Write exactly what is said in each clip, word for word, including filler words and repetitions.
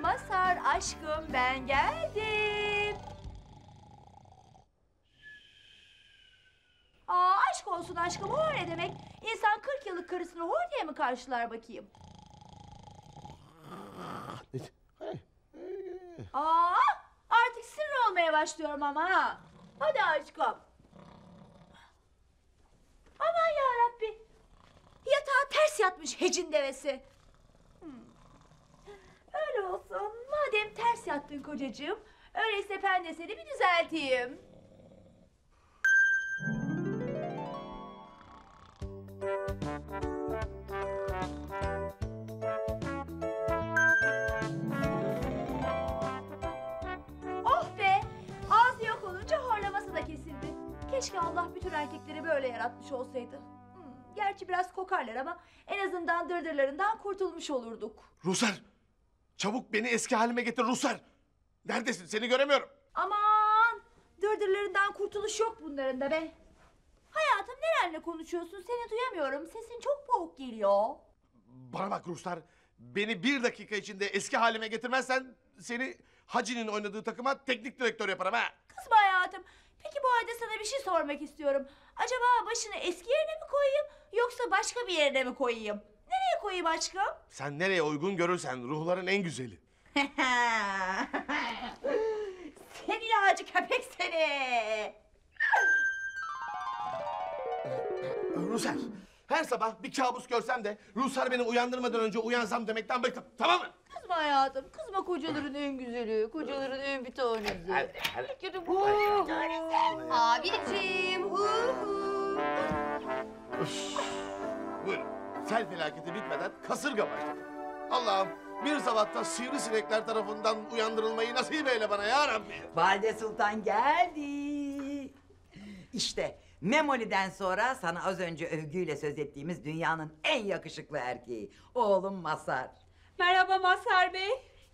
Mazhar aşkım ben geldim. Aa, aşk olsun aşkım, o ne demek? İnsan kırk yıllık karısını hor diye mi karşılar bakayım? Aa, artık sinir olmaya başlıyorum ama ha. Hadi aşkım. Aman yarabbi. Yatağa ters yatmış hecin devesi. Hmm. Öyle olsun. Madem ters yattın kocacığım, öyleyse ben de seni bir düzelteyim. Oh be! Ağzı yok olunca horlaması da kesildi. Keşke Allah bütün erkekleri böyle yaratmış olsaydı. Gerçi biraz kokarlar ama en azından dırdırlarından kurtulmuş olurduk. Ruhsar! Çabuk beni eski halime getir Ruhsar! Neredesin? Seni göremiyorum. Aman! Dırdırlarından kurtuluş yok bunların da be. Hayatım, nerenle konuşuyorsun? Seni duyamıyorum. Sesin çok boğuk geliyor. Bana bak Ruhsar! Beni bir dakika içinde eski halime getirmezsen seni Hacı'nın oynadığı takıma teknik direktör yaparım ha! Kızma hayatım! Peki bu halde sana bir şey sormak istiyorum. Acaba başını eski yerine mi koyayım, yoksa başka bir yerine mi koyayım? Nereye koyayım aşkım? Sen nereye uygun görürsen, ruhların en güzeli. Seni yağcı köpek seni! Ruhsar, her sabah bir kabus görsem de Ruhsar beni uyandırmadan önce uyansam demekten bıktım, tamam mı? Kızma hayatım, kızma kocaların en güzeli, kocaların en bir tanesi. Canım hu hu! Abiciğim hu hu! Buyurun, sel felaketi bitmeden kasırga başladı. Allah'ım, bir sabahta sivrisinekler tarafından uyandırılmayı nasip eyle bana ya Rabbi! Valide Sultan geldi! İşte, Memoli'den sonra sana az önce övgüyle söz ettiğimiz dünyanın en yakışıklı erkeği, oğlum Mazhar. Merhaba Mazhar Bey.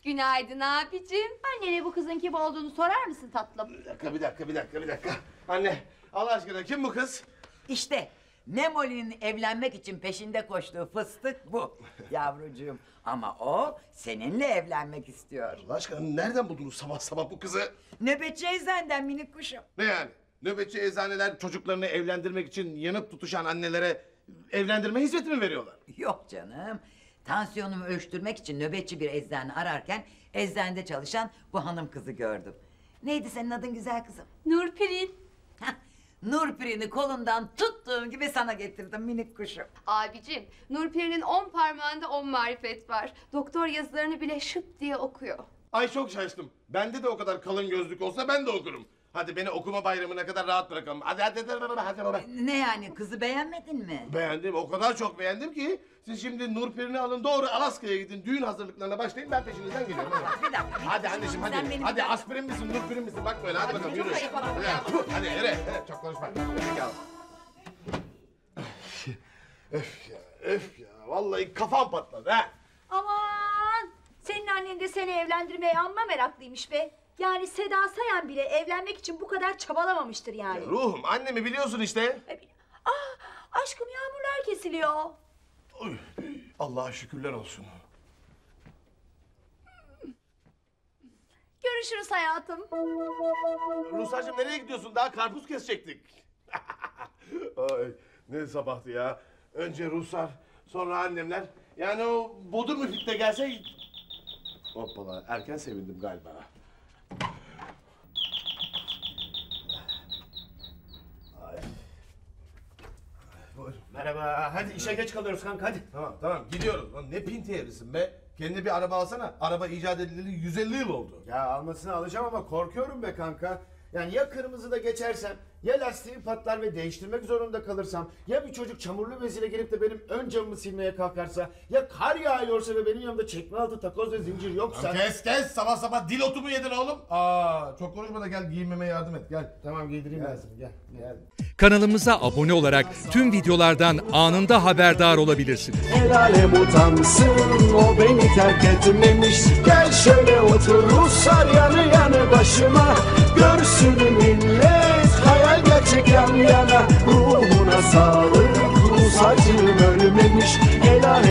Günaydın abicim. Annene bu kızın kim olduğunu sorar mısın tatlım? Bir dakika, bir dakika, bir dakika, bir dakika. Anne, Allah aşkına kim bu kız? İşte, Memoli'nin evlenmek için peşinde koştuğu fıstık bu yavrucuğum. Ama o seninle evlenmek istiyor. Allah aşkına nereden buldunuz sabah sabah bu kızı? Nöbetçi eczaneden minik kuşum. Ne yani? Nöbetçi eczaneler çocuklarını evlendirmek için yanıp tutuşan annelere evlendirme hizmeti mi veriyorlar? Yok canım. Tansiyonumu ölçtürmek için nöbetçi bir eczane ararken eczanede çalışan bu hanım kızı gördüm. Neydi senin adın güzel kızım? Nurpirin. Nurpirin'i kolundan tuttuğum gibi sana getirdim minik kuşum. Abicim, Nurpirin'in on parmağında on marifet var. Doktor yazılarını bile şıp diye okuyor. Ay çok şaştım. Bende de o kadar kalın gözlük olsa ben de okurum. Hadi beni okuma bayramına kadar rahat bırakalım. Hadi hadi hadi hadi hadi hadi. Ne yani, kızı beğenmedin mi? Beğendim, o kadar çok beğendim ki. Siz şimdi Nurpirin'i alın, doğru Alaska'ya gidin, düğün hazırlıklarına başlayın, ben peşinizden geliyorum. Bir dakika. Hadi anneciğim hadi. Hadi, hadi aspirin misin, Nurpirin misin? Bak böyle hadi, hadi bakalım yürü. Hadi yürü, çok konuşma. Öf ya, öf ya. Vallahi kafam patladı ha. Aman! Senin annen de seni evlendirmeye amma meraklıymış be. Yani Seda Sayan bile evlenmek için bu kadar çabalamamıştır yani. Ya ruhum, annemi biliyorsun işte. Ah, aşkım yağmurlar kesiliyor. Oy, Allah'a şükürler olsun. Görüşürüz hayatım. Ruhsar'cığım nereye gidiyorsun? Daha karpuz kesecektik. Ay, ne sabahtı ya. Önce Ruhsar, sonra annemler. Yani o bodur müfit de gelse... Hoppala, erken sevindim galiba. Merhaba, hadi işe geç kalıyoruz kanka, hadi. Tamam, tamam, gidiyoruz. Lan ne pinti evlisin be? Kendine bir araba alsana. Araba icat edildiği yüz elli yıl oldu. Ya almasını alacağım ama korkuyorum be kanka. Yani ya kırmızıda geçersem, ya lastiği patlar ve değiştirmek zorunda kalırsam, ya bir çocuk çamurlu bezine gelip de benim ön camımı silmeye kalkarsa, ya kar yağıyorsa ve benim yanımda çekme altı takoz ve zincir yoksa... Kes kes, sabah sabah dil otu mu yedin oğlum? Aa, çok konuşma da gel giyinmeme yardım et, gel. Tamam, giydireyim lazım, gel, gel. Kanalımıza abone olarak tüm videolardan anında haberdar olabilirsiniz. El alem utansın, o beni terk etmemiş. Gel şöyle otur Ruhsar yanı yanı başıma. Görsün millet, hayal gerçek yan yana. Ruhuna sağlık, Ruhsar'cığım ölmemiş.